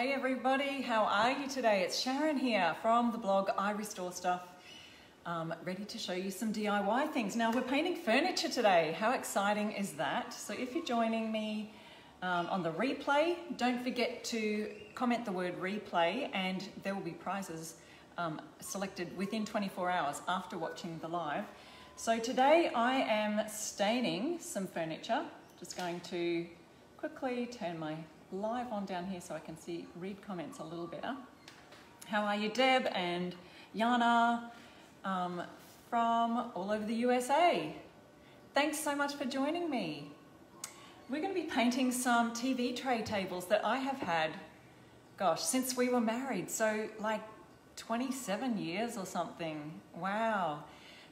Hey everybody, how are you today? It's Sharon here from the blog iRestoreStuff, ready to show you some DIY things. Now we're painting furniture today. How exciting is that? So if you're joining me on the replay, don't forget to comment the word replay and there will be prizes selected within 24 hours after watching the live. So today I am staining some furniture. Just going to quickly turn my live on down here so I can see, read comments a little better. How are you, Deb and Yana from all over the USA? Thanks so much for joining me. We're going to be painting some TV tray tables that I have had, gosh, since we were married. So like 27 years or something. Wow.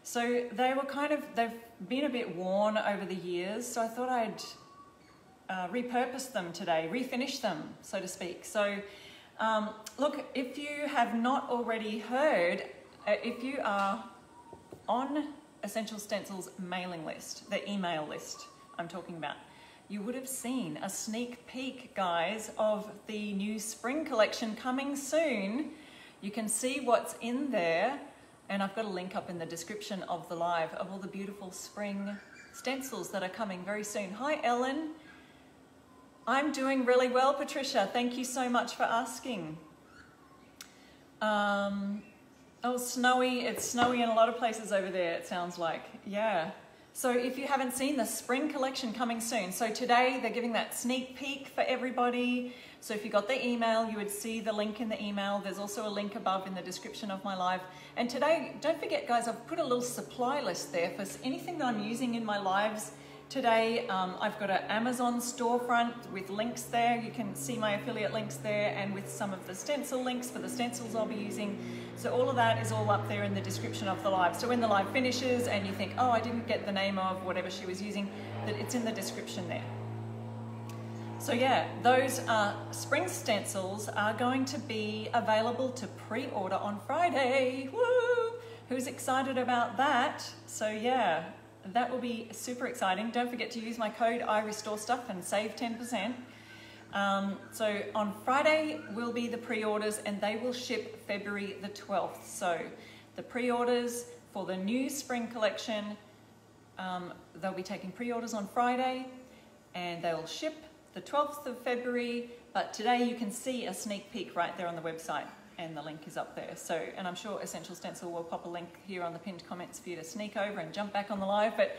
So they were kind of, they've been a bit worn over the years. So I thought I'd repurpose them today, refinish them, so to speak. So look, if you have not already heard, if you are on Essential Stencils mailing list, the email list I'm talking about, you would have seen a sneak peek, guys, of the new spring collection coming soon. You can see what's in there, and I've got a link up in the description of the live of all the beautiful spring stencils that are coming very soon. Hi Ellen, I'm doing really well, Patricia. Thank you so much for asking. Oh, snowy. It's snowy in a lot of places over there, it sounds like. Yeah. So if you haven't seen the spring collection coming soon, so today they're giving that sneak peek for everybody. So if you got the email, you would see the link in the email. There's also a link above in the description of my live. And today, don't forget, guys, I've put a little supply list there for anything that I'm using in my lives. Today, I've got an Amazon storefront with links there. You can see my affiliate links there and with some of the stencil links for the stencils I'll be using. So all of that is all up there in the description of the live. So when the live finishes and you think, oh, I didn't get the name of whatever she was using, that it's in the description there. So yeah, those spring stencils are going to be available to pre-order on Friday. Woo! Who's excited about that? So yeah. That will be super exciting. Don't forget to use my code iRestoreStuff and save 10%. So on Friday will be the pre-orders and they will ship February the 12th. So the pre-orders for the new spring collection, they'll be taking pre-orders on Friday and they'll ship the 12th of February. But today you can see a sneak peek right there on the website and the link is up there. So, and I'm sure Essential Stencil will pop a link here on the pinned comments for you to sneak over and jump back on the live. But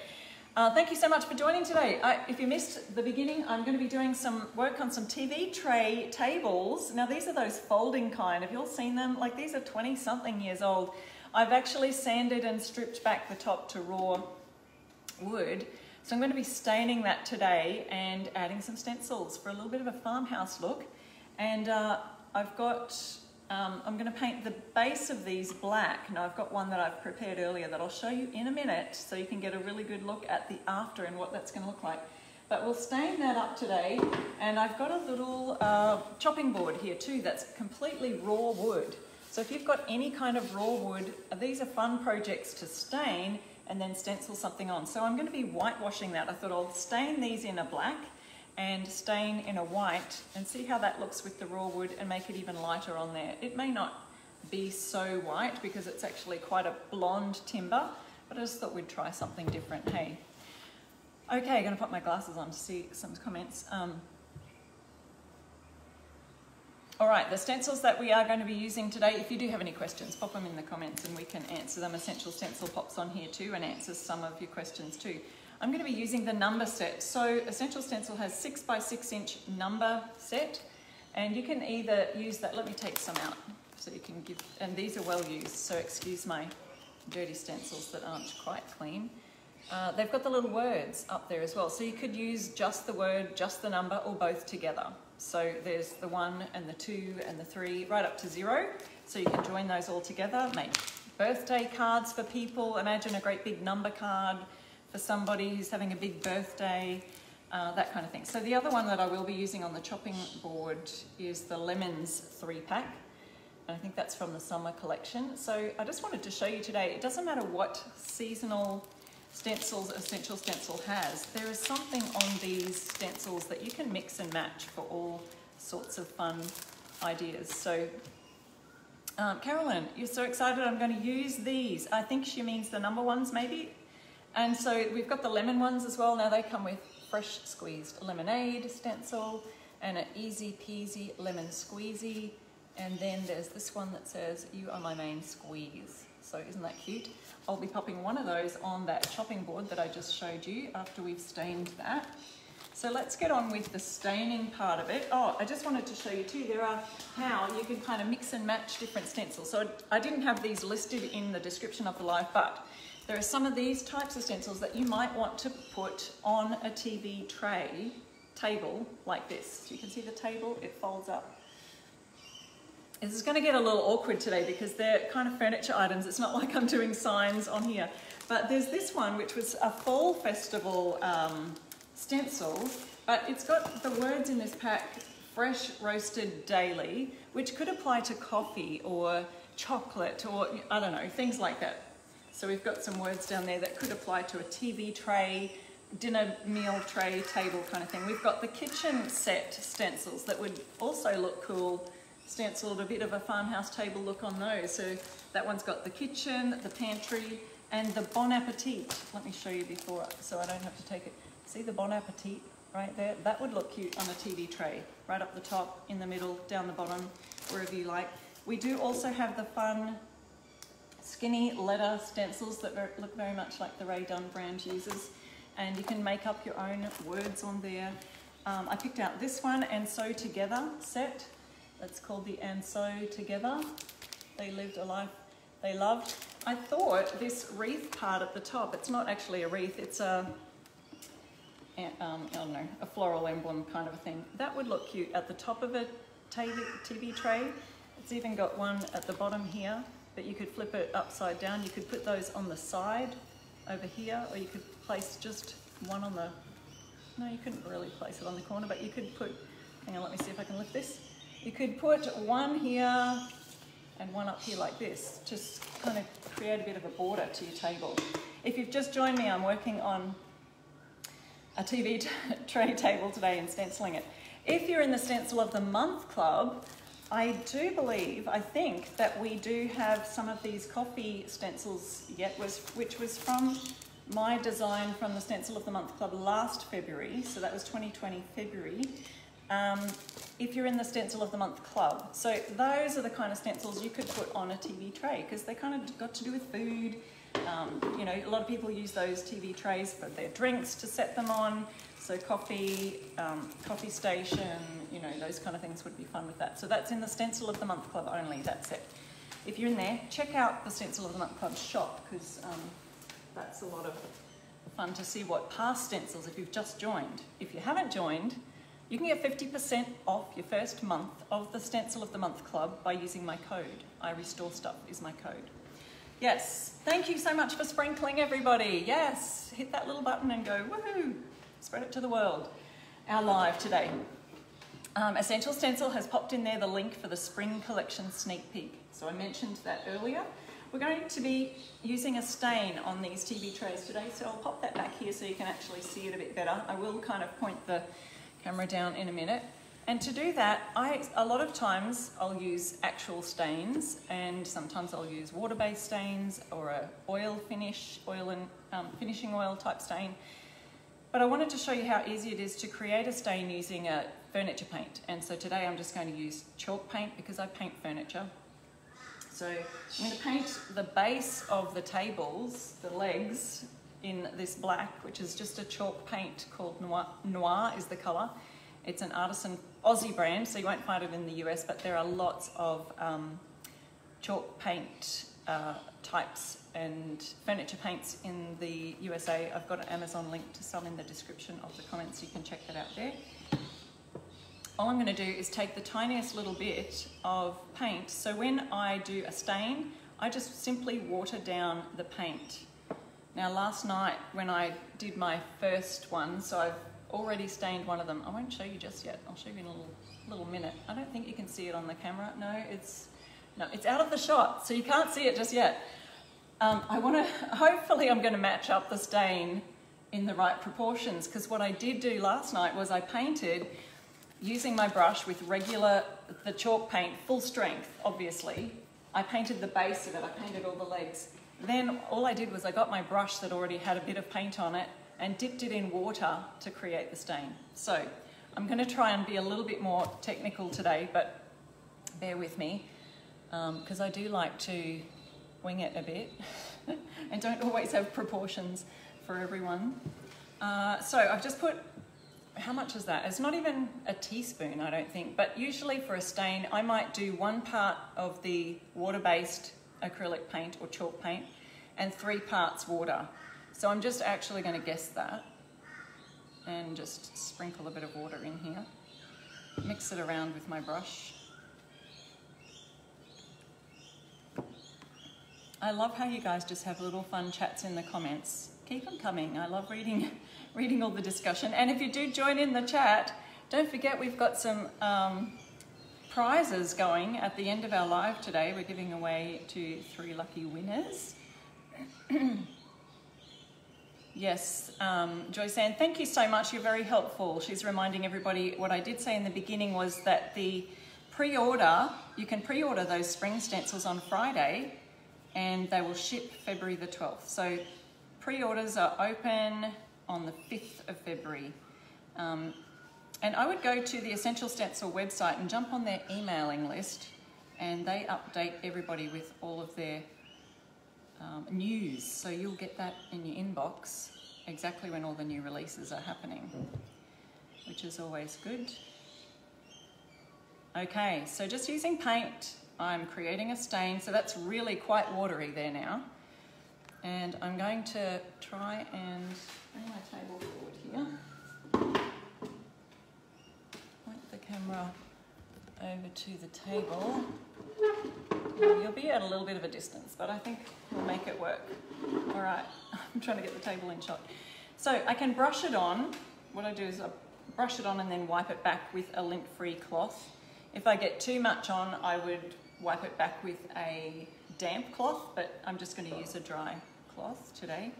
thank you so much for joining today. If you missed the beginning, I'm going to be doing some work on some TV tray tables. Now these are those folding kind. Have you all seen them? Like these are 20 something years old. I've actually sanded and stripped back the top to raw wood. So I'm going to be staining that today and adding some stencils for a little bit of a farmhouse look. And I've got, I'm going to paint the base of these black. Now I've got one that I've prepared earlier that I'll show you in a minute so you can get a really good look at the after and what that's going to look like. But we'll stain that up today, and I've got a little chopping board here too that's completely raw wood. So if you've got any kind of raw wood, these are fun projects to stain and then stencil something on. So I'm going to be whitewashing that. I thought I'll stain these in a black and stain in a white and see how that looks with the raw wood and make it even lighter on there. It may not be so white because it's actually quite a blonde timber, but I just thought we'd try something different, hey. Okay, I'm gonna put my glasses on to see some comments. All right, the stencils that we are going to be using today, if you do have any questions, pop them in the comments and we can answer them. Essential Stencil pops on here too and answers some of your questions too. I'm going to be using the number set. So Essential Stencil has 6 by 6 inch number set, and you can either use that, let me take some out so you can give, and these are well used, so excuse my dirty stencils that aren't quite clean. They've got the little words up there as well. So you could use just the word, just the number, or both together. So there's the 1 and the 2 and the 3, right up to 0. So you can join those all together, make birthday cards for people. Imagine a great big number card for somebody who's having a big birthday, that kind of thing. So the other one that I will be using on the chopping board is the Lemons 3-pack. And I think that's from the summer collection. So I just wanted to show you today, it doesn't matter what seasonal stencils Essential Stencil has, there is something on these stencils that you can mix and match for all sorts of fun ideas. So Carolyn, you're so excited I'm going to use these. I think she means the number ones maybe. And so we've got the lemon ones as well. Now they come with fresh squeezed lemonade stencil and an easy peasy lemon squeezy. And then there's this one that says, you are my main squeeze. So isn't that cute? I'll be popping one of those on that chopping board that I just showed you after we've stained that. So let's get on with the staining part of it. Oh, I just wanted to show you too, there are how you can kind of mix and match different stencils. So I didn't have these listed in the description of the live, but there are some of these types of stencils that you might want to put on a TV tray, table like this. You can see the table, it folds up. This is going to get a little awkward today because they're kind of furniture items. It's not like I'm doing signs on here. But there's this one, which was a fall festival stencil, but it's got the words in this pack, fresh roasted daily, which could apply to coffee or chocolate or, I don't know, things like that. So we've got some words down there that could apply to a TV tray, dinner meal tray, table kind of thing. We've got the kitchen set stencils that would also look cool, stenciled a bit of a farmhouse table look on those. So that one's got the kitchen, the pantry, and the Bon Appetit. Let me show you before so I don't have to take it. See the Bon Appetit right there? That would look cute on a TV tray, right up the top, in the middle, down the bottom, wherever you like. We do also have the fun skinny letter stencils that look very much like the Rae Dunn brand uses, and you can make up your own words on there. I picked out this one, And So Together set. That's called the And So Together. They lived a life they loved. I thought this wreath part at the top, it's not actually a wreath, it's I don't know, a floral emblem kind of a thing. That would look cute at the top of a TV tray. It's even got one at the bottom here, but you could flip it upside down. You could put those on the side over here, or you could place just one on the, no, you couldn't really place it on the corner, but you could put, hang on, let me see if I can lift this. You could put one here and one up here like this, just kind of create a bit of a border to your table. If you've just joined me, I'm working on a TV tray table today and stenciling it. If you're in the Stencil of the Month Club, I do believe, I think, that we do have some of these coffee stencils yet, which was from my design from the Stencil of the Month Club last February, so that was 2020 February, if you're in the Stencil of the Month Club. So those are the kind of stencils you could put on a TV tray, because they kind of got to do with food. You know, a lot of people use those TV trays for their drinks to set them on. So coffee, coffee station, you know, those kind of things would be fun with that. So that's in the Stencil of the Month Club only, that's it. If you're in there, check out the Stencil of the Month Club shop, because that's a lot of fun to see what past stencils, if you've just joined. If you haven't joined, you can get 50% off your first month of the Stencil of the Month Club by using my code. iRestoreStuff is my code. Yes, thank you so much for sprinkling, everybody. Yes, hit that little button and go, woohoo. Spread it to the world. Our live today. Essential Stencil has popped in there the link for the spring collection sneak peek. So I mentioned that earlier. We're going to be using a stain on these TV trays today, so I'll pop that back here so you can actually see it a bit better. I will kind of point the camera down in a minute. And to do that, a lot of times I'll use actual stains, and sometimes I'll use water-based stains or an oil finish, finishing oil type stain. But I wanted to show you how easy it is to create a stain using a furniture paint. And so today I'm just going to use chalk paint because I paint furniture. So I'm going to paint the base of the tables, the legs, in this black, which is just a chalk paint called Noir. Noir is the colour. It's an Artisan Aussie brand, so you won't find it in the US, but there are lots of chalk paint types and furniture paints in the USA. I've got an Amazon link to some in the description of the comments, so you can check that out there. All I'm going to do is take the tiniest little bit of paint. So when I do a stain, I just simply water down the paint. Now last night when I did my first one, so I've already stained one of them. I won't show you just yet. I'll show you in a little minute. I don't think you can see it on the camera. No, it's out of the shot, so you can't see it just yet. I want to, hopefully I'm going to match up the stain in the right proportions, because what I did do last night was I painted using my brush with the chalk paint, full strength, obviously. I painted the base of it, I painted all the legs. Then all I did was I got my brush that already had a bit of paint on it and dipped it in water to create the stain. So I'm gonna try and be a little bit more technical today, but bear with me, because I do like to wing it a bit and don't always have proportions for everyone. So I've just put, how much is that? It's not even a teaspoon, I don't think, but usually for a stain, I might do one part of the water-based acrylic paint or chalk paint and 3 parts water. So I'm just actually going to guess that and just sprinkle a bit of water in here. Mix it around with my brush. I love how you guys just have little fun chats in the comments. Keep them coming. I love reading all the discussion. And if you do join in the chat, don't forget we've got some prizes going at the end of our live today. We're giving away to 3 lucky winners. Yes, Joysanne, thank you so much. You're very helpful. She's reminding everybody what I did say in the beginning was that the pre-order, you can pre-order those spring stencils on Friday and they will ship February the 12th. So pre-orders are open on the 5th of February. And I would go to the Essential Stencil website and jump on their emailing list, and they update everybody with all of their news. So you'll get that in your inbox exactly when all the new releases are happening, which is always good. Okay, so just using paint, I'm creating a stain. So that's really quite watery there now. And I'm going to try and bring my table forward here. Camera over to the table. You'll be at a little bit of a distance, but I think we'll make it work. All right, I'm trying to get the table in shot. So I can brush it on. What I do is I brush it on and then wipe it back with a lint-free cloth. If I get too much on, I would wipe it back with a damp cloth, but I'm just going to use a dry cloth today.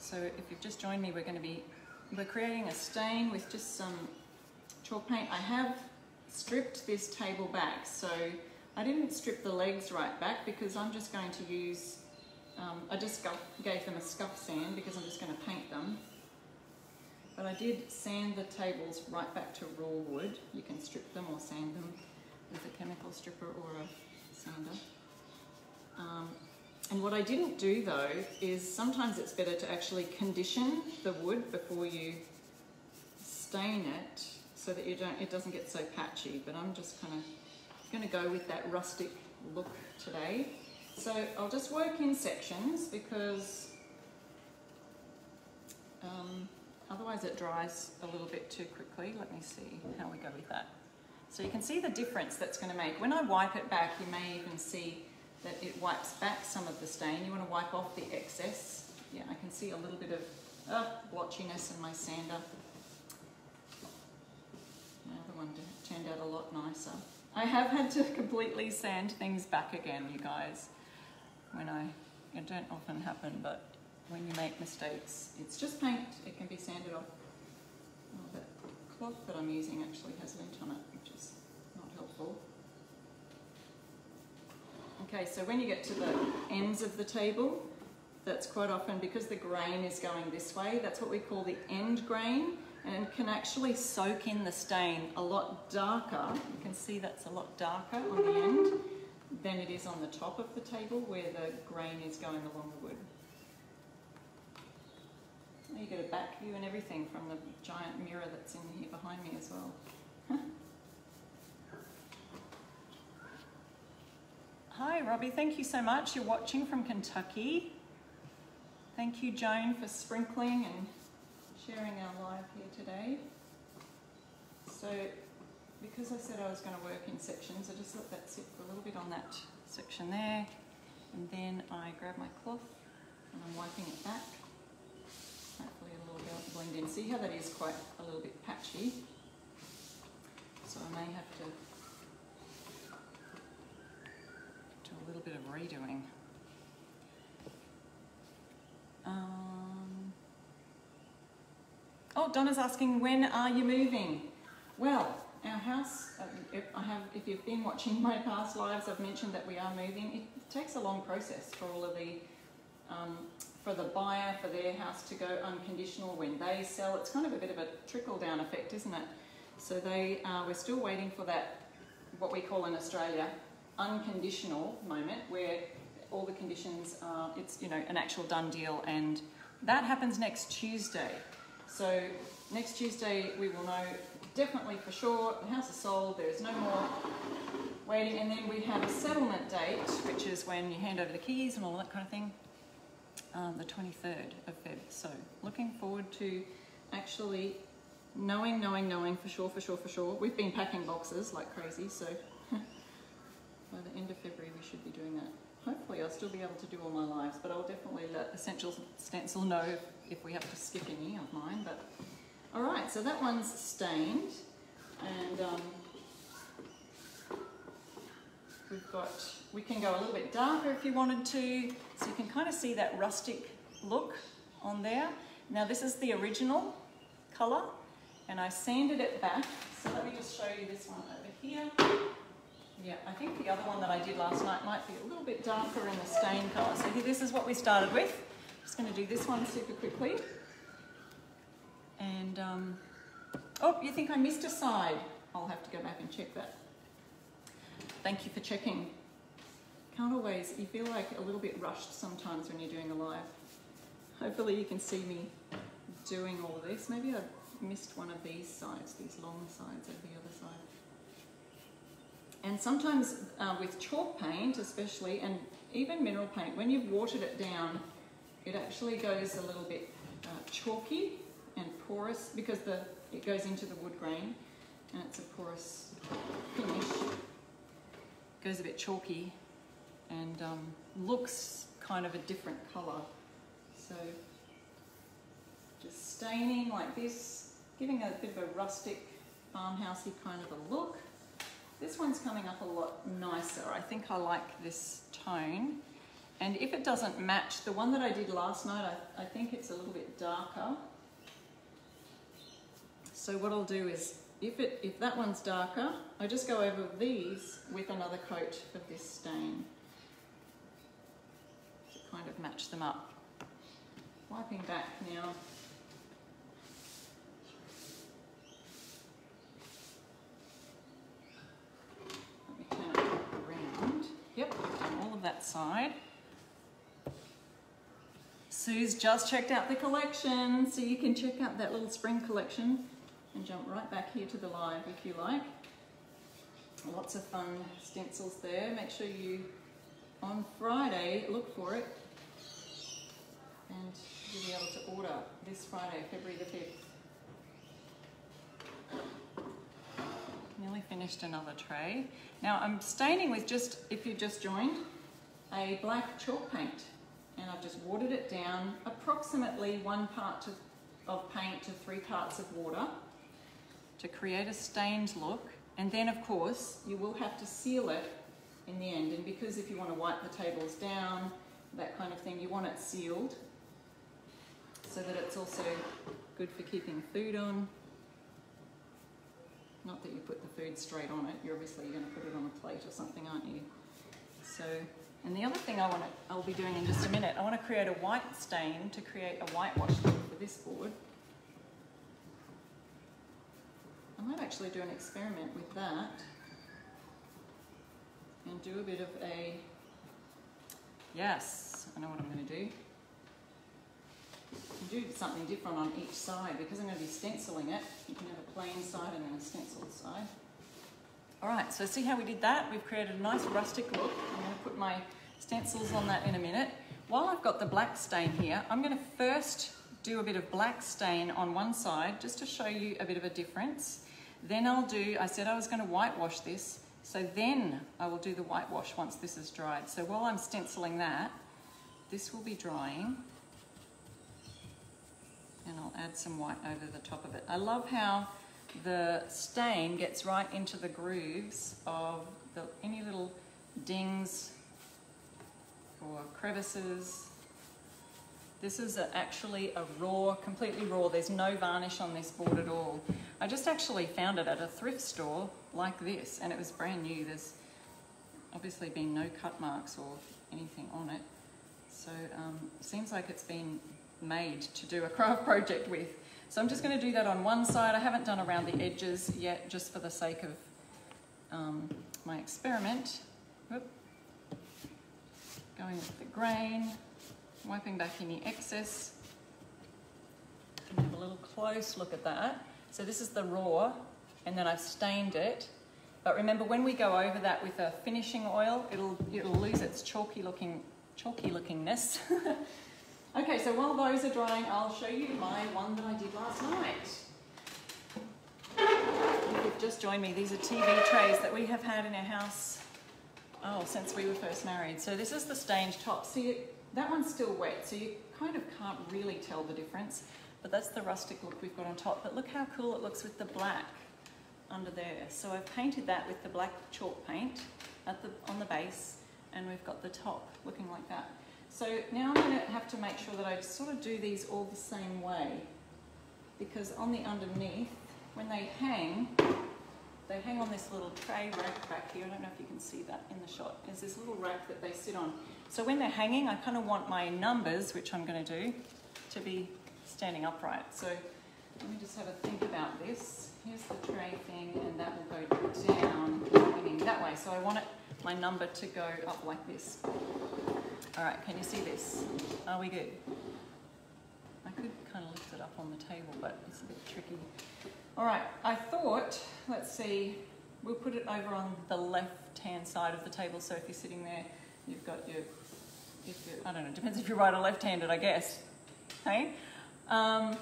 So if you've just joined me, we're creating a stain with just some chalk paint. I have stripped this table back, so I didn't strip the legs right back because I'm just going to use, I just gave them a scuff sand because I'm just going to paint them. But I did sand the tables right back to raw wood. You can strip them or sand them with a chemical stripper or a sander. And what I didn't do though is sometimes it's better to actually condition the wood before you stain it, so that it doesn't get so patchy, but I'm just kind of going to go with that rustic look today. So I'll just work in sections because otherwise it dries a little bit too quickly. Let me see how we go with that. So you can see the difference that's going to make. When I wipe it back, you may even see that it wipes back some of the stain. You want to wipe off the excess. Yeah, I can see a little bit of blotchiness in my sander. Turned out a lot nicer. I have had to completely sand things back again, you guys. It don't often happen, but when you make mistakes, it's just paint, it can be sanded off. Oh, that cloth that I'm using actually has lint on it, which is not helpful. Okay, so when you get to the ends of the table, that's quite often because the grain is going this way, that's what we call the end grain, and can actually soak in the stain a lot darker. You can see that's a lot darker on the end than it is on the top of the table where the grain is going along the wood. Now you get a back view and everything from the giant mirror that's in here behind me as well. Hi Robbie, thank you so much. You're watching from Kentucky. Thank you Joan for sprinkling and sharing our live here today. So, because I said I was going to work in sections, I just let that sit for a little bit on that section there, and then I grab my cloth and I'm wiping it back. Hopefully it'll all blend in. See how that is quite a little bit patchy? So I may have to do a little bit of redoing. Oh, Donna's asking, when are you moving? Well, our house, if you've been watching my past lives, I've mentioned that we are moving. It takes a long process for all of the, for the buyer, for their house to go unconditional when they sell. It's kind of a bit of a trickle-down effect, isn't it? So they, we're still waiting for that, what we call in Australia, unconditional moment, where all the conditions are, it's, you know, an actual done deal, and that happens next Tuesday. So next Tuesday we will know definitely for sure the house is sold, there is no more waiting, and then we have a settlement date, which is when you hand over the keys and all that kind of thing, the 23rd of Feb. So looking forward to actually knowing for sure. We've been packing boxes like crazy, so by the end of February we should be doing that. Hopefully I'll still be able to do all my lives, but I'll definitely let Essential Stencil know if we have to skip any of mine. But all right, so that one's stained, and we've got, we can go a little bit darker if you wanted to, so you can kind of see that rustic look on there. Now this is the original color, and I sanded it back. So let me just show you this one over here. Yeah, I think the other one that I did last night might be a little bit darker in the stain colour. So here, this is what we started with. I'm just going to do this one super quickly. And, oh, you think I missed a side? I'll have to go back and check that. Thank you for checking. Can't always, you feel like a little bit rushed sometimes when you're doing a live. Hopefully you can see me doing all of this. Maybe I've missed one of these sides, these long sides of the other side. And sometimes with chalk paint especially, and even mineral paint, when you've watered it down, it actually goes a little bit chalky and porous, because it goes into the wood grain, and it's a porous finish. It goes a bit chalky and looks kind of a different color. So just staining like this, giving a bit of a rustic, farmhousey kind of a look. This one's coming up a lot nicer. I think I like this tone. And if it doesn't match, the one that I did last night, I think it's a little bit darker. So what I'll do is, if that one's darker, I just go over these with another coat of this stain to kind of match them up. Wiping back now. Yep, I've done all of that side. Sue's just checked out the collection, so you can check out that little spring collection and jump right back here to the live if you like. Lots of fun stencils there. Make sure you, on Friday, look for it, and you'll be able to order this Friday, February the 5th. Nearly finished another tray. Now I'm staining with just, if you just joined, a black chalk paint, and I've just watered it down approximately 1 part of paint to 3 parts of water to create a stained look. And then of course you will have to seal it in the end, and because if you want to wipe the tables down, that kind of thing, you want it sealed so that it's also good for keeping food on. Not that you put the food straight on it, you're obviously going to put it on a plate or something, aren't you? So, and the other thing I'll be doing in just a minute, I want to create a white stain to create a whitewash look for this board. I might actually do an experiment with that and do a bit of a, yes, I know what I'm going to do. Do something different on each side, because I'm going to be stenciling it. You can have a plain side and then a stenciled side. Alright, so see how we did that? We've created a nice rustic look. I'm going to put my stencils on that in a minute. While I've got the black stain here, I'm going to first do a bit of black stain on one side just to show you a bit of a difference. Then I'll do, I said I was going to whitewash this, so then I will do the whitewash once this is dried. So while I'm stenciling that, this will be drying, and I'll add some white over the top of it. I love how the stain gets right into the grooves of any little dings or crevices. This is actually a raw, completely raw. There's no varnish on this board at all. I just actually found it at a thrift store like this, and it was brand new. There's obviously been no cut marks or anything on it. So seems like it's been made to do a craft project with. So I'm just going to do that on one side. I haven't done around the edges yet, just for the sake of my experiment. Whoop. Going with the grain, wiping back any excess. Have a little close look at that. So this is the raw, and then I've stained it. But remember, when we go over that with a finishing oil, it'll lose its chalky lookingness. Okay, so while those are drying, I'll show you my one that I did last night. If you've just joined me, these are TV trays that we have had in our house, since we were first married. So this is the stained top. See, that one's still wet, so you kind of can't really tell the difference, but that's the rustic look we've got on top. But look how cool it looks with the black under there. So I've painted that with the black chalk paint on the base, and we've got the top looking like that. So now I'm going to have to make sure that I sort of do these all the same way, because on the underneath, when they hang on this little tray rack back here. I don't know if you can see that in the shot. There's this little rack that they sit on. So when they're hanging, I kind of want my numbers, which I'm going to do, to be standing upright. So let me just have a think about this. Here's the tray thing, and that will go down hanging that way. So I want it, my number, to go up like this. All right, can you see this? Are we good? I could kind of lift it up on the table, but it's a bit tricky. All right, I thought, let's see, we'll put it over on the left-hand side of the table, so if you're sitting there, you've got your, I don't know, it depends if you're right or left-handed, I guess. Hey? All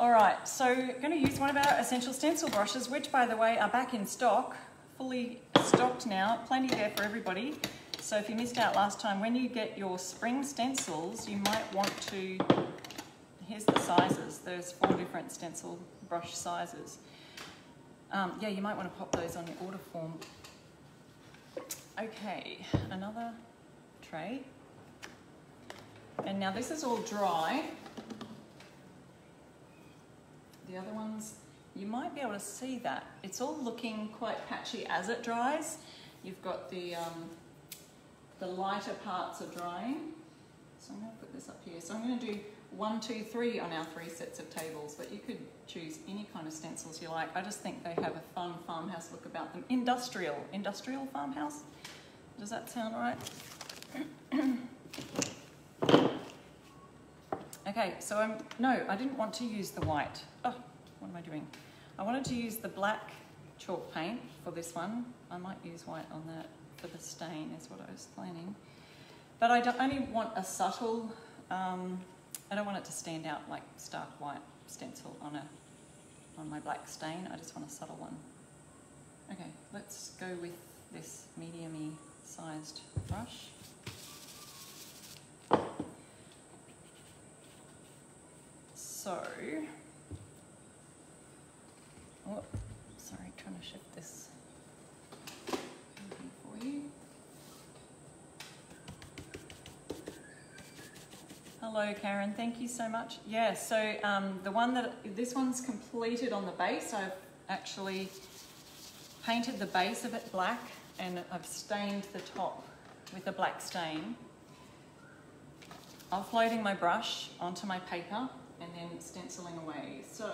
right, so I'm gonna use one of our essential stencil brushes, which, by the way, are back in stock, fully stocked now, plenty there for everybody. So if you missed out last time, when you get your spring stencils, you might want to, here's the sizes, there's 4 different stencil brush sizes. Yeah, you might want to pop those on your order form. Okay, another tray. And now this is all dry. The other ones, you might be able to see that. It's all looking quite patchy as it dries. You've got the lighter parts are drying. So I'm going to put this up here. So I'm going to do 1, 2, 3 on our 3 sets of tables, but you could choose any kind of stencils you like. I just think they have a fun farmhouse look about them. Industrial farmhouse. Does that sound right? Okay, so no, I didn't want to use the white. Oh, what am I doing? I wanted to use the black chalk paint for this one. I might use white on that for the stain, is what I was planning. But I only want a subtle, I don't want it to stand out like stark white stencil on my black stain. I just want a subtle one. Okay, let's go with this medium-y sized brush. So, oh, sorry, trying to shift this for you. Hello, Karen. Thank you so much. Yeah, so this one's completed on the base. I've actually painted the base of it black, and I've stained the top with a black stain. Offloading my brush onto my paper, and then stenciling away. So,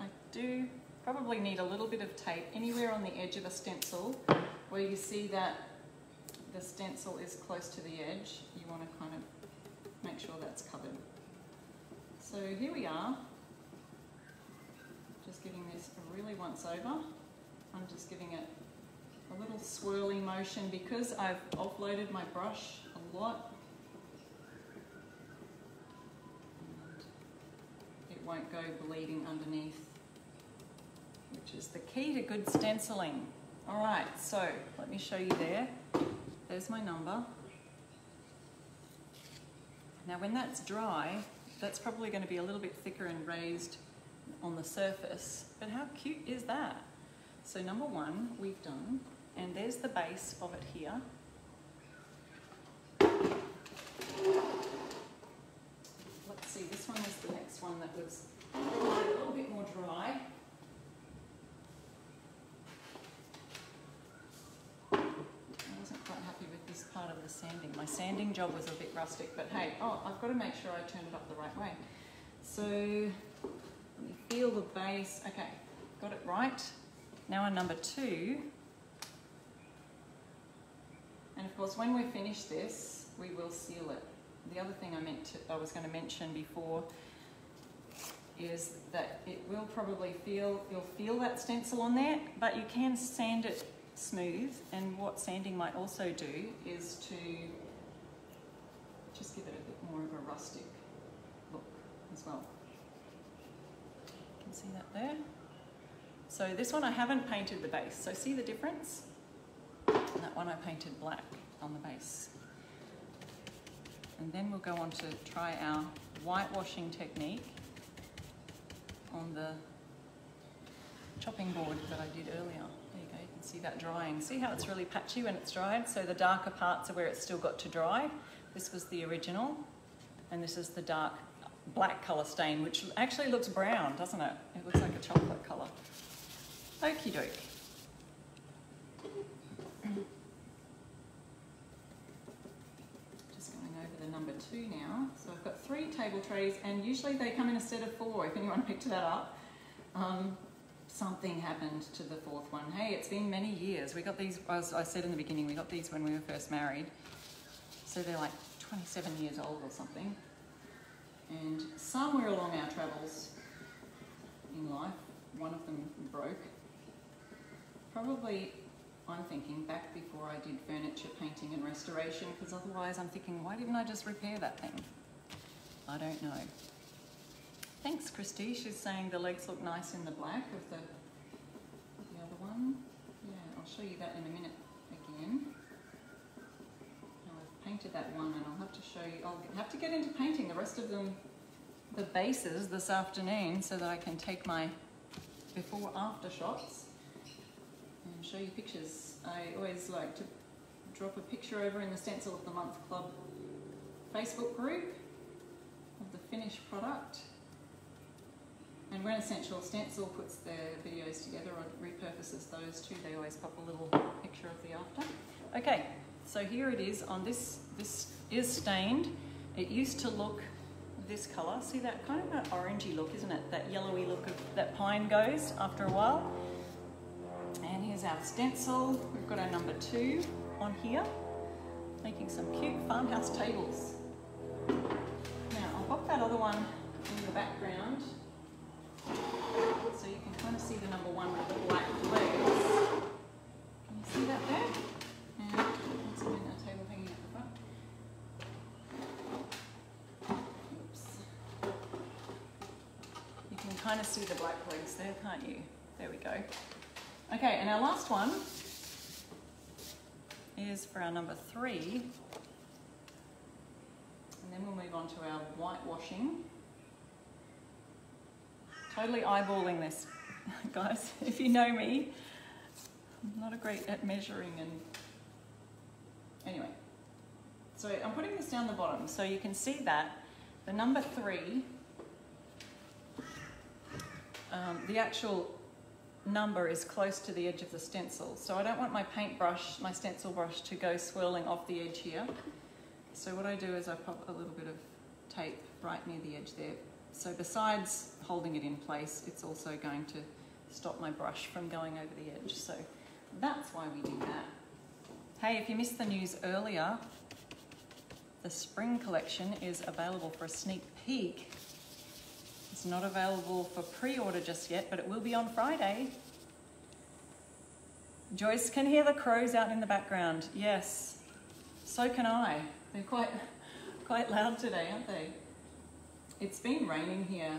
I do probably need a little bit of tape anywhere on the edge of a stencil where you see that the stencil is close to the edge. You want to kind of make sure that's covered. So here we are, just giving this a really once over. I'm just giving it a little swirly motion because I've offloaded my brush a lot. Won't go bleeding underneath, which is the key to good stenciling. All right, so let me show you there. There's my number. Now when that's dry, that's probably going to be a little bit thicker and raised on the surface, but how cute is that? So number 1 we've done, and there's the base of it here. see, this one was the next one that was a little bit more dry. I wasn't quite happy with this part of the sanding. My sanding job was a bit rustic, but hey, oh, I've got to make sure I turn it up the right way. So let me feel the base. Okay, got it right. Now on number two. And of course, when we finish this, we will seal it. The other thing I was going to mention before is that it will probably feel, you'll feel that stencil on there, but you can sand it smooth. And what sanding might also do is to just give it a bit more of a rustic look as well. You can see that there. So this one I haven't painted the base, so see the difference? And that one I painted black on the base. And then we'll go on to try our whitewashing technique on the chopping board that I did earlier. There you go, you can see that drying. See how it's really patchy when it's dried? So the darker parts are where it's still got to dry. This was the original, and this is the dark black color stain, which actually looks brown, doesn't it? It looks like a chocolate color. Okie doke. Number two now. So I've got 3 table trays, and usually they come in a set of 4 if anyone picked that up. Something happened to the 4th one. Hey, it's been many years. We got these, as I said in the beginning, we got these when we were first married. So they're like 27 years old or something. And somewhere along our travels in life, one of them broke. Probably I'm thinking back before I did furniture painting and restoration, because otherwise I'm thinking, why didn't I just repair that thing? I don't know. Thanks, Christy. She's saying the legs look nice in the black of the other one. Yeah, I'll show you that in a minute again. Now I've painted that one, and I'll have to show you, I'll have to get into painting the rest of them, the bases, this afternoon, so that I can take my before after shots. Show you pictures. I always like to drop a picture over in the Stencil of the Month Club Facebook group of the finished product. And when Essential Stencil puts their videos together or repurposes those too, they always pop a little picture of the after. Okay, so here it is on this. This is stained. It used to look this colour. See that kind of an orangey look, isn't it? That yellowy look of that pine goes after a while. And here's our stencil. We've got our number 2 on here, making some cute farmhouse tables. Now I'll pop that other one in the background so you can kind of see the number 1 with the black legs. Can you see that there? And let's find our table hanging at the front. Oops. You can kind of see the black legs there, can't you? There we go. Okay, and our last one is for our number 3, and then we'll move on to our whitewashing. Totally eyeballing this, guys. If you know me, I'm not great at measuring, and anyway. So I'm putting this down the bottom so you can see that the number 3, the actual number is close to the edge of the stencil, so I don't want my paintbrush, my stencil brush, to go swirling off the edge here. So what I do is I pop a little bit of tape right near the edge there. So besides holding it in place, it's also going to stop my brush from going over the edge. So that's why we do that. Hey, if you missed the news earlier, the spring collection is available for a sneak peek. It's not available for pre-order just yet, but it will be on Friday. Joyce can hear the crows out in the background. Yes, so can I. They're quite loud today, aren't they? It's been raining here.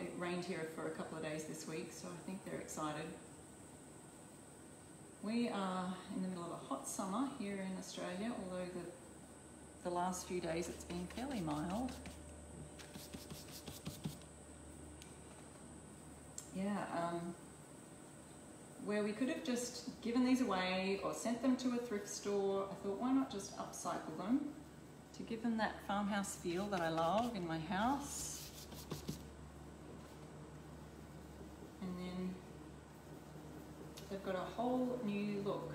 It rained here for a couple of days this week, so I think they're excited. We are in the middle of a hot summer here in Australia, although the last few days it's been fairly mild. Yeah, where we could have just given these away or sent them to a thrift store, I thought, why not just upcycle them to to give them that farmhouse feel that I love in my house. And then they've got a whole new look,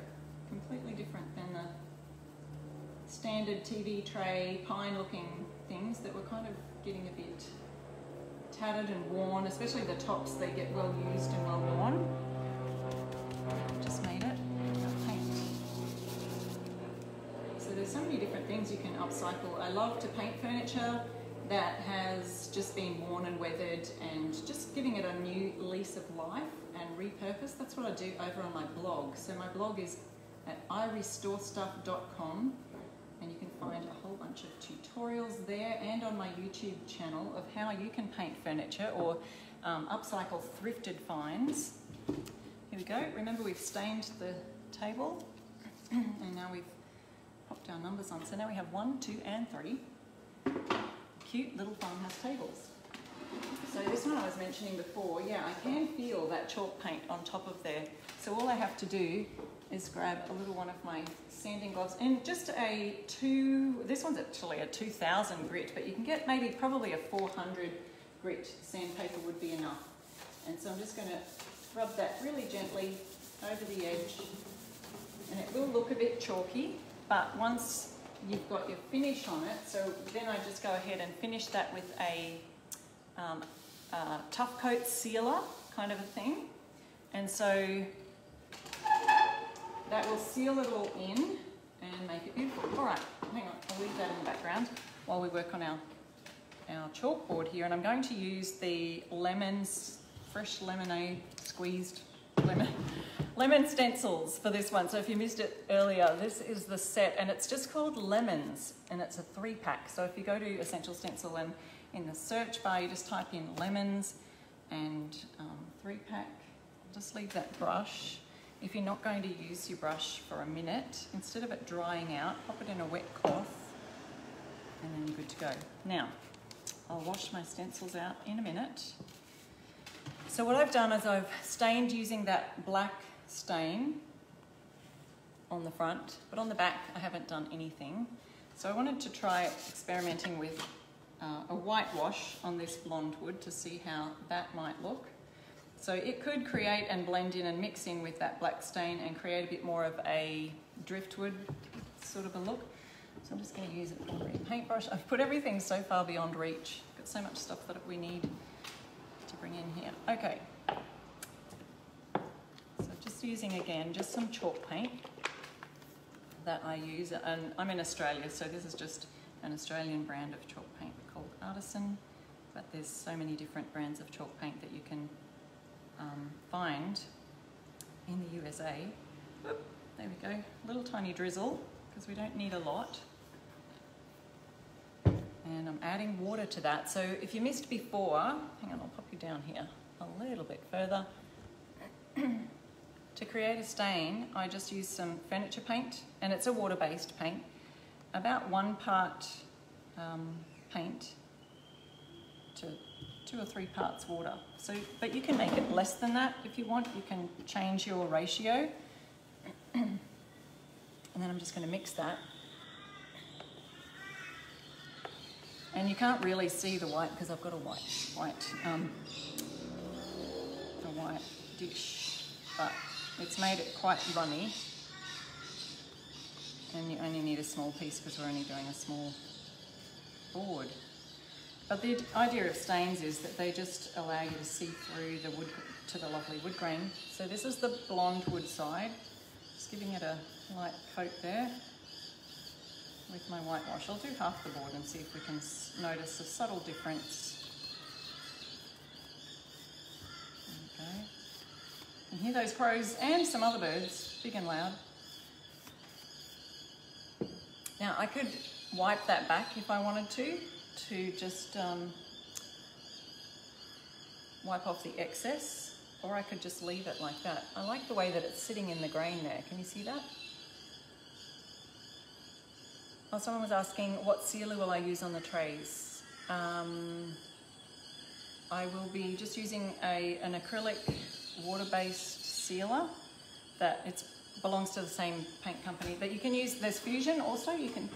completely different than the standard TV tray pine looking things that were kind of getting a bit tattered and worn, especially the tops. They get well used and well worn. I've just made it paint. So there's so many different things you can upcycle. I love to paint furniture that has just been worn and weathered, and just giving it a new lease of life and repurpose. That's what I do over on my blog. So my blog is at iRestoreStuff.com, and you can find a whole bunch of tutorials there, and on my YouTube channel, of how you can paint furniture or upcycle thrifted finds. Here we go. Remember, we've stained the table and now we've popped our numbers on. So now we have 1, 2, and 3 cute little farmhouse tables. So this one I was mentioning before, yeah, I can feel that chalk paint on top of there. So all I have to do is grab a little one of my sanding gloves, and just a this one's actually a 2000 grit, but you can get maybe probably a 400 grit sandpaper would be enough. And so I'm just going to rub that really gently over the edge, and it will look a bit chalky, but once you've got your finish on it, so then I just go ahead and finish that with a tough coat sealer kind of a thing. And so that will seal it all in and make it beautiful. All right, hang on, I'll leave that in the background while we work on our chalkboard here. And I'm going to use the lemons, fresh lemonade, squeezed lemon stencils for this one. So if you missed it earlier, this is the set, and it's just called Lemons, and it's a 3-pack. So if you go to Essential Stencil and in the search bar, you just type in Lemons and 3-pack. I'll just leave that brush. If you're not going to use your brush for a minute, instead of it drying out, pop it in a wet cloth, and then you're good to go. Now, I'll wash my stencils out in a minute. So what I've done is I've stained using that black stain on the front, but on the back I haven't done anything. So I wanted to try experimenting with a whitewash on this blonde wood to see how that might look. So it could create and blend in and mix in with that black stain and create a bit more of a driftwood sort of a look. So I'm just going to use an ordinary paintbrush. I've put everything so far beyond reach. I've got so much stuff that we need to bring in here. Okay. So just using again, just some chalk paint that I use. And I'm in Australia, so this is just an Australian brand of chalk paint called Artisan. But there's so many different brands of chalk paint that you can find in the USA. Whoop, there we go, little tiny drizzle, because we don't need a lot. And I'm adding water to that. So if you missed before, hang on, I'll pop you down here a little bit further. To create a stain, I just use some furniture paint, and it's a water-based paint, about 1 part paint to 2 or 3 parts water. So, but you can make it less than that if you want. You can change your ratio. And then I'm just going to mix that. And you can't really see the white because I've got a white dish, but it's made it quite runny. And you only need a small piece because we're only doing a small board. But the idea of stains is that they just allow you to see through the wood to the lovely wood grain. So this is the blonde wood side. Just giving it a light coat there with my whitewash. I'll do half the board and see if we can notice a subtle difference. There we go. And hear those crows and some other birds, big and loud. Now I could wipe that back if I wanted to just wipe off the excess, or I could just leave it like that. I like the way that it's sitting in the grain there. Can you see that? Oh, someone was asking, what sealer will I use on the trays? I will be just using an acrylic water-based sealer that belongs to the same paint company. But you can use, there's Fusion also, you can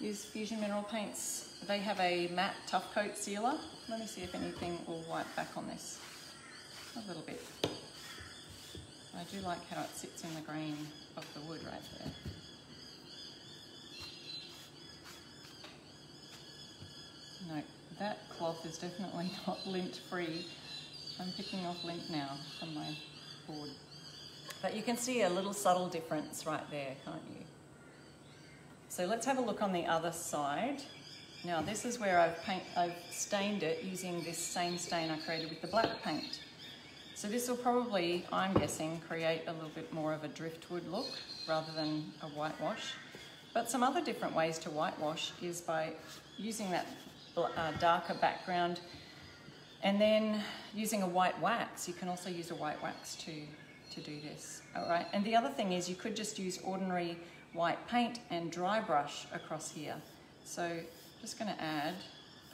Use Fusion Mineral Paints. They have a matte tough coat sealer. Let me see if anything will wipe back on this a little bit. I do like how it sits in the grain of the wood right there. No, that cloth is definitely not lint free. I'm picking off lint now from my board. But you can see a little subtle difference right there, can't you? So let's have a look on the other side. Now this is where I've stained it using this same stain I created with the black paint. So this will probably, I'm guessing, create a little bit more of a driftwood look rather than a whitewash. But some other different ways to whitewash is by using that darker background and then using a white wax. You can also use a white wax to do this. All right, and the other thing is you could just use ordinary white paint and dry brush across here. So I'm just going to add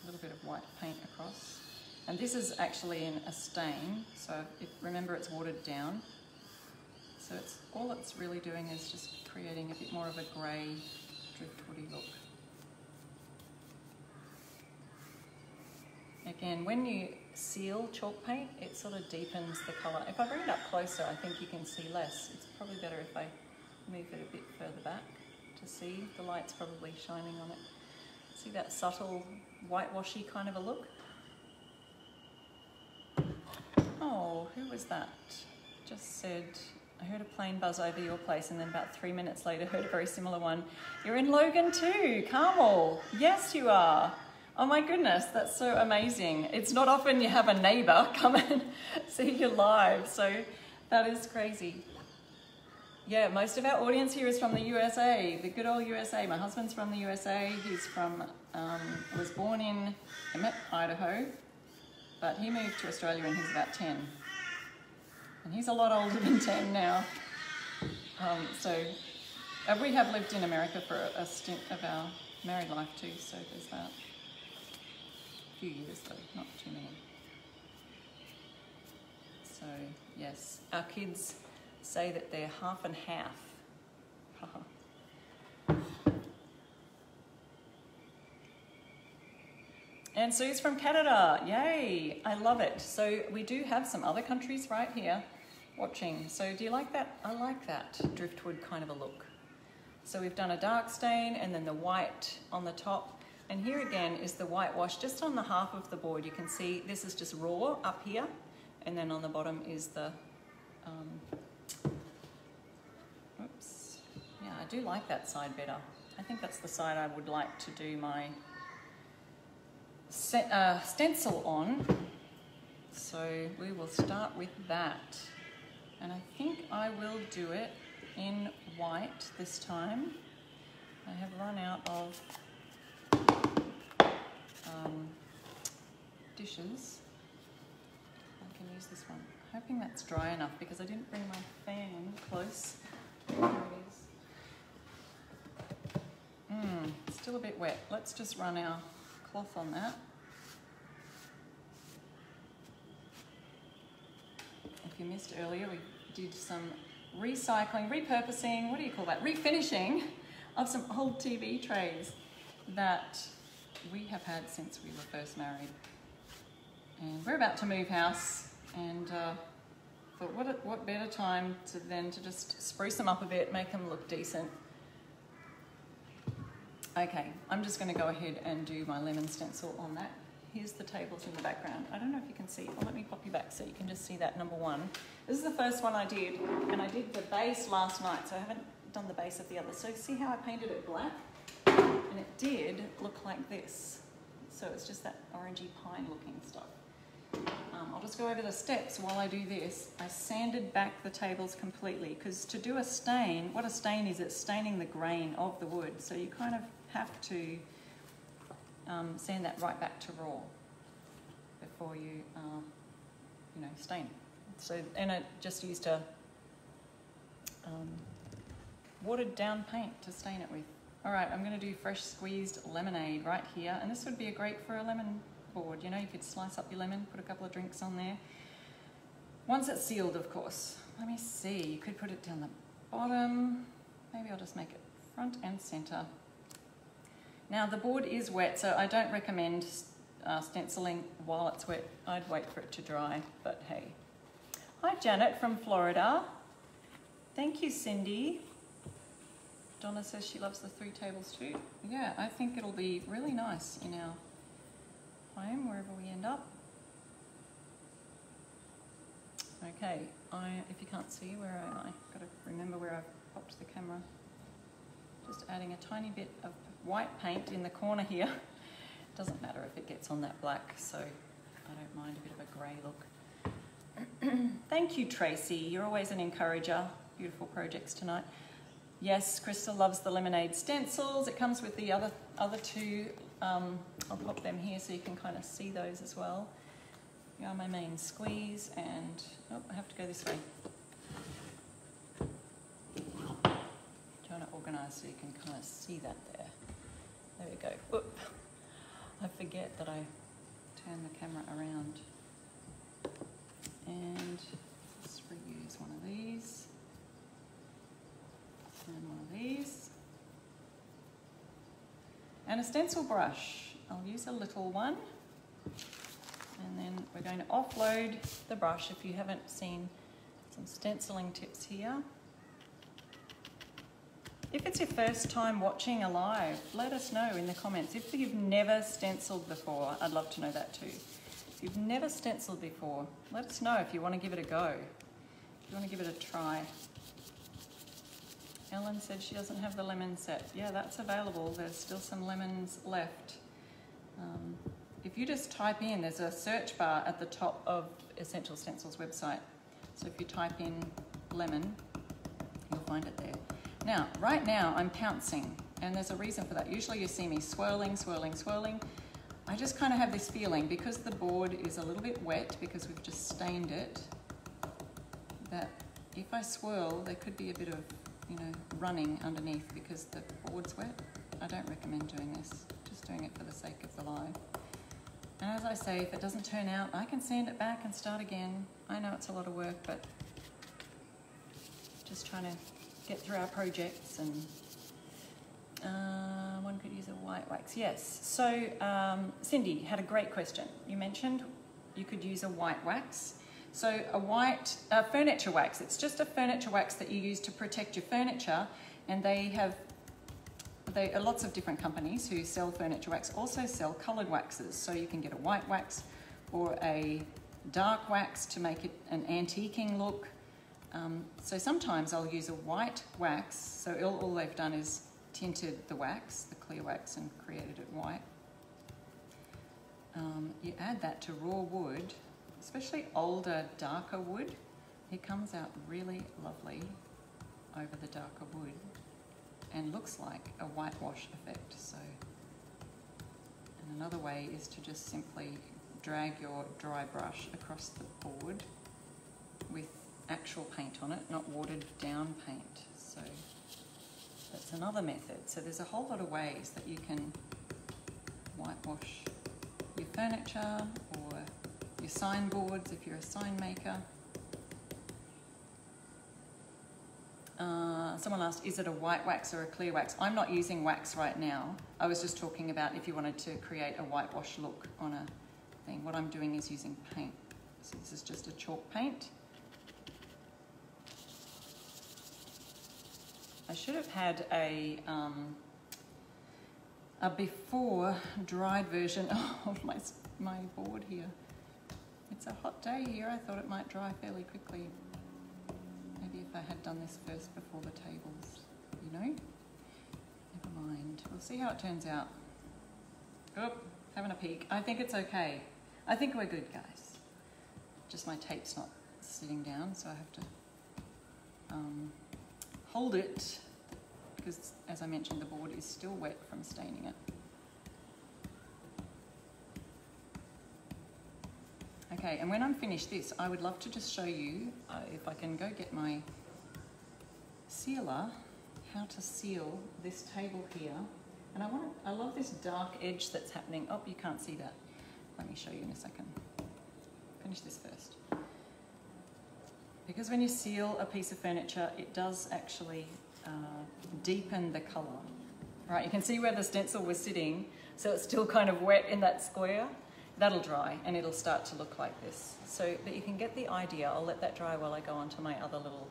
a little bit of white paint across. And this is actually in a stain, so remember it's watered down. So it's all it's really doing is just creating a bit more of a grey, driftwoody look. Again, when you seal chalk paint, it sort of deepens the colour. If I bring it up closer, I think you can see less. It's probably better if I move it a bit further back to see. The light's probably shining on it. See that subtle whitewashy kind of a look? Oh, who was that? Just said, I heard a plane buzz over your place, and then about 3 minutes later heard a very similar one. You're in Logan too, Carmel. Yes, you are. Oh my goodness, that's so amazing. It's not often you have a neighbor come and see you live, so that is crazy. Yeah, most of our audience here is from the USA, the good old USA. My husband's from the USA. He's from, was born in Emmett, Idaho, but he moved to Australia when he was about 10. And he's a lot older than 10 now. So we have lived in America for a stint of our married life too, so there's that. A few years though, not too many. So yes, our kids say that they're half and half. And Sue's from Canada, yay, I love it. So we do have some other countries right here watching. So do you like that? I like that driftwood kind of a look. So we've done a dark stain and then the white on the top. And here again is the whitewash just on the half of the board. You can see this is just raw up here. And then on the bottom is the, oops. Yeah, I do like that side better. I think that's the side I would like to do my stencil on. So we will start with that. And I think I will do it in white this time. I have run out of dishes. I can use this one. I'm hoping that's dry enough because I didn't bring my fan close. There it is. Still a bit wet. Let's just run our cloth on that. If you missed earlier, we did some recycling, repurposing, what do you call that? Refinishing of some old TV trays that we have had since we were first married. And we're about to move house, and thought what better time than to just spruce them up a bit, make them look decent. Okay, I'm just going to go ahead and do my lemon stencil on that. Here's the tables in the background. I don't know if you can see. Oh, let me pop you back so you can just see that number one. This is the first one I did, and I did the base last night, so I haven't done the base of the other. So see how I painted it black? And it did look like this. So it's just that orangey pine looking stuff. I'll just go over the steps while I do this. I sanded back the tables completely because to do a stain, what a stain is, it's staining the grain of the wood. So you kind of have to sand that right back to raw before you, you know, stain it. So, and I just used a watered down paint to stain it with. All right, I'm gonna do fresh squeezed lemonade right here. And this would be great for a lemon board. You know, you could slice up your lemon, put a couple of drinks on there. Once it's sealed, of course. Let me see, you could put it down the bottom. Maybe I'll just make it front and center. Now the board is wet, so I don't recommend stenciling while it's wet. I'd wait for it to dry, but hey. Hi Janet from Florida. Thank you, Cindy. Donna says she loves the 3 tables too. Yeah, I think it'll be really nice in our home, wherever we end up. Okay, if you can't see, where am I? I've got to remember where I've popped the camera. Just adding a tiny bit of white paint in the corner here. It doesn't matter if it gets on that black, so I don't mind a bit of a grey look. Thank you, Tracy. You're always an encourager. Beautiful projects tonight. Yes, Crystal loves the lemonade stencils. It comes with the other two. I'll pop them here so you can kind of see those as well. Yeah, my main squeeze, and oh, I have to go this way. Trying to organise so you can kind of see that there. There we go. Whoop. I forget that I turned the camera around. And let's reuse one of these. And one of these. And a stencil brush. I'll use a little one. And then we're going to offload the brush. If you haven't seen some stenciling tips here. If it's your first time watching a live, let us know in the comments. If you've never stenciled before, I'd love to know that too. If you've never stenciled before, let us know if you want to give it a go. If you want to give it a try. Ellen said she doesn't have the lemon set. Yeah, that's available. There's still some lemons left. If you just type in, there's a search bar at the top of Essential Stencils website. So if you type in lemon, you'll find it there. Now, right now I'm pouncing, and there's a reason for that. Usually you see me swirling, swirling, swirling. I just kind of have this feeling, because the board is a little bit wet, because we've just stained it, that if I swirl, there could be a bit of, you know, running underneath because the board's wet. I don't recommend doing this, just doing it for the sake of the live. And as I say, if it doesn't turn out, I can sand it back and start again. I know it's a lot of work, but just trying to get through our projects. And one could use a white wax. Yes, so Cindy had a great question. You mentioned you could use a white wax. So a white furniture wax, it's just a furniture wax that you use to protect your furniture. And they are lots of different companies who sell furniture wax, also sell colored waxes. So you can get a white wax or a dark wax to make it an antiquing look. So sometimes I'll use a white wax. So all they've done is tinted the wax, the clear wax, and created it white. You add that to raw wood, especially older, darker wood. It comes out really lovely over the darker wood and looks like a whitewash effect. So, and another way is to just simply drag your dry brush across the board with actual paint on it, not watered down paint. So that's another method. So there's a whole lot of ways that you can whitewash your furniture or your sign boards if you're a sign maker. Someone asked, is it a white wax or a clear wax? I'm not using wax right now. I was just talking about if you wanted to create a whitewash look on a thing. What I'm doing is using paint. So this is just a chalk paint. I should have had a before dried version of my board here. It's a hot day here. I thought it might dry fairly quickly. Maybe if I had done this first before the tables, you know? Never mind. We'll see how it turns out. Oh, having a peek. I think it's okay. I think we're good, guys. Just my tape's not sitting down, so I have to hold it because, as I mentioned, the board is still wet from staining it. Okay, and when I'm finished this, I would love to just show you, if I can go get my sealer, how to seal this table here. And I love this dark edge that's happening. Oh, you can't see that. Let me show you in a second. Finish this first. Because when you seal a piece of furniture, it does actually deepen the color. Right, you can see where the stencil was sitting, so it's still kind of wet in that square. That'll dry and it'll start to look like this. So, but you can get the idea. I'll let that dry while I go on to my other little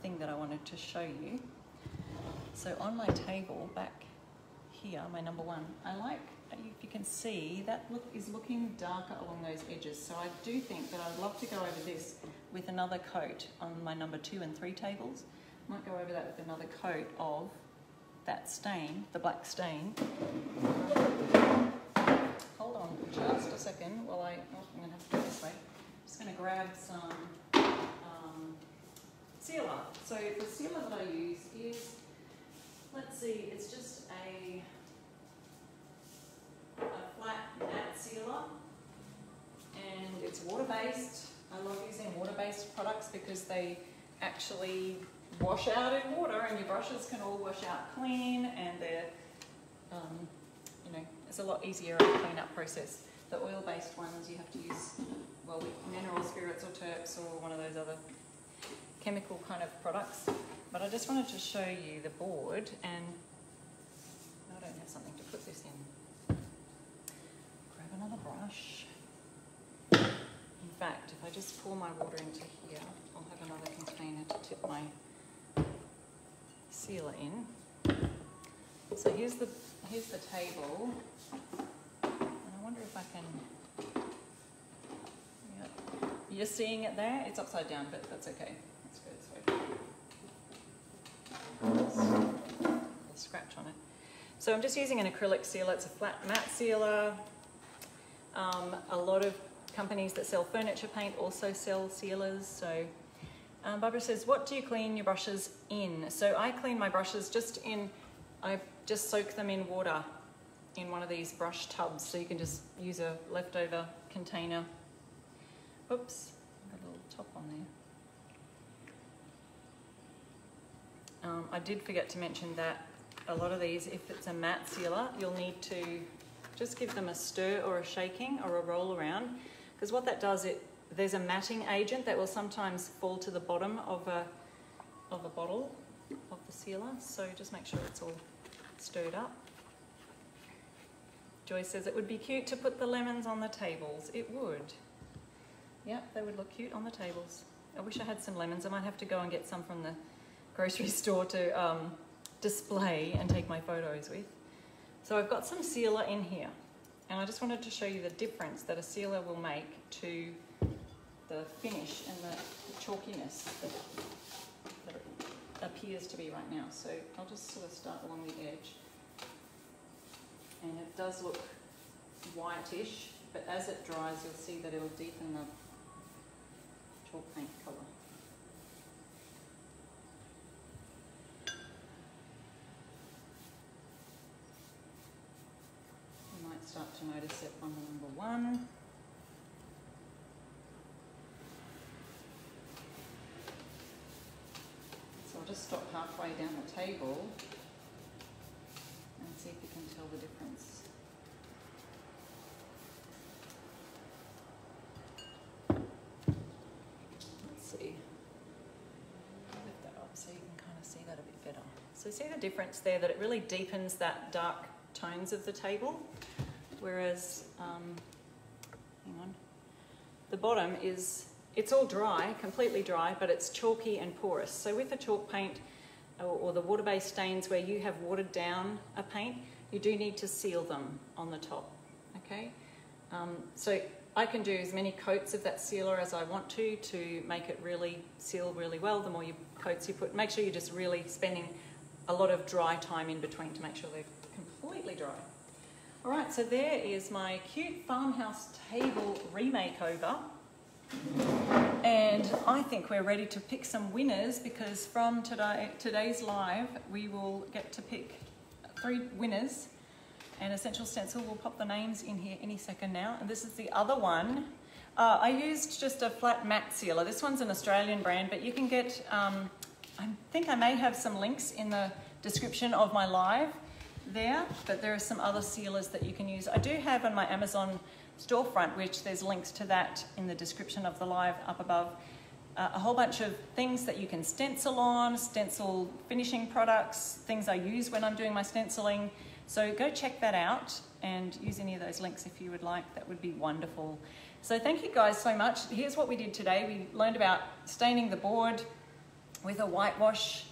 thing that I wanted to show you. So on my table back here, my number one, I like, if you can see, that look is looking darker along those edges. So I do think that I'd love to go over this with another coat on my number 2 and 3 tables. I might go over that with another coat of that stain, the black stain. Hold on just a second while I'm going to have to go this way. I'm just going to grab some sealer. So the sealer that I use is, let's see, it's just a flat matte sealer, and it's water-based. I love using water-based products because they actually wash out in water, and your brushes can all wash out clean, and they're, you know, it's a lot easier of a clean-up process. The oil-based ones you have to use, well, with mineral spirits or terps or one of those other chemical kind of products. But I just wanted to show you the board, and I don't have something to put this in. Grab another brush. In fact, if I just pour my water into here, I'll have another container to tip my sealer in. So here's the table, and I wonder if I can. Yep. You're seeing it there. It's upside down, but that's okay. There's a scratch on it. So I'm just using an acrylic sealer. It's a flat matte sealer. A lot of companies that sell furniture paint also sell sealers. So Barbara says, what do you clean your brushes in? So I clean my brushes just in, I just soak them in water in one of these brush tubs. So you can just use a leftover container. Oops, I've got a little top on there. I did forget to mention that a lot of these, if it's a matte sealer, you'll need to just give them a stir or a shaking or a roll around, because what that does, there's a matting agent that will sometimes fall to the bottom of a bottle of the sealer, so just make sure it's all stirred up. Joyce says it would be cute to put the lemons on the tables. It would. Yep, they would look cute on the tables. I wish I had some lemons. I might have to go and get some from the grocery store to display and take my photos with. So I've got some sealer in here, and I just wanted to show you the difference that a sealer will make to the finish and the chalkiness that appears to be right now. So I'll just sort of start along the edge, and it does look whitish, but as it dries you'll see that it'll deepen the chalk paint colour. Start to notice it on the number one. So I'll just stop halfway down the table and see if you can tell the difference. Let's see. I'll lift that up so you can kind of see that a bit better. So see the difference there, that it really deepens that dark tones of the table. Whereas, hang on, the bottom is, it's all dry, completely dry, but it's chalky and porous. So with the chalk paint or the water-based stains where you have watered down a paint, you do need to seal them on the top, okay? So I can do as many coats of that sealer as I want to make it really seal really well. The more coats you put, make sure you're just really spending a lot of dry time in between to make sure they're completely dry. All right, so there is my cute farmhouse table remakeover, and I think we're ready to pick some winners, because from today's live we will get to pick 3 winners, and Essential Stencil will pop the names in here any second now. And this is the other one. I used just a flat matte sealer. This one's an Australian brand, but you can get, I think I may have some links in the description of my live there, but there are some other sealers that you can use. I do have on my Amazon storefront, which there's links to that in the description of the live up above, a whole bunch of things that you can stencil on, stencil finishing products, things I use when I'm doing my stenciling. So go check that out and use any of those links if you would like. That would be wonderful. So thank you guys so much. Here's what we did today. We learned about staining the board with a whitewash.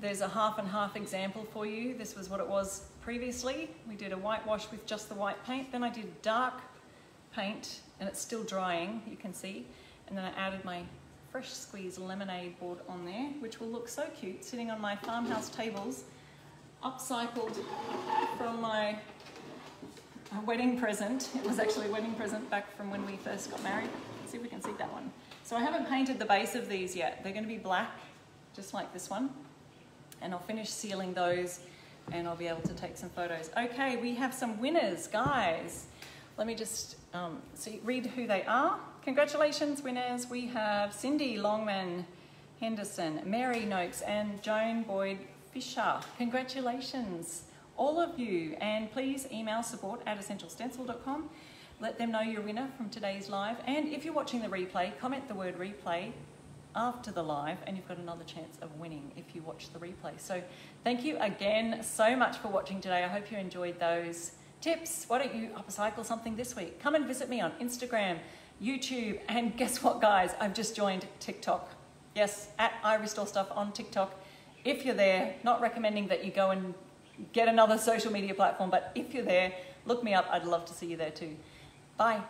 There's a half and half example for you. This was what it was previously. We did a whitewash with just the white paint. Then I did dark paint and it's still drying, you can see. And then I added my fresh squeezed lemonade board on there, which will look so cute sitting on my farmhouse tables, upcycled from my wedding present. It was actually a wedding present back from when we first got married. Let's see if we can see that one. So I haven't painted the base of these yet. They're going to be black, just like this one. And I'll finish sealing those and I'll be able to take some photos. Okay, we have some winners, guys. Let me just read who they are. Congratulations, winners. We have Cindy Longman Henderson, Mary Noakes, and Joan Boyd Fisher. Congratulations, all of you. And please email support@essentialstencil.com. Let them know you're a winner from today's live. And if you're watching the replay, comment the word replay after the live and you've got another chance of winning if you watch the replay. So thank you again so much for watching today. I hope you enjoyed those tips. Why don't you upcycle something this week? Come and visit me on Instagram, YouTube, and guess what, guys? I've just joined TikTok. Yes, at iRestoreStuff on TikTok. If you're there, not recommending that you go and get another social media platform, but if you're there, look me up. I'd love to see you there too. Bye.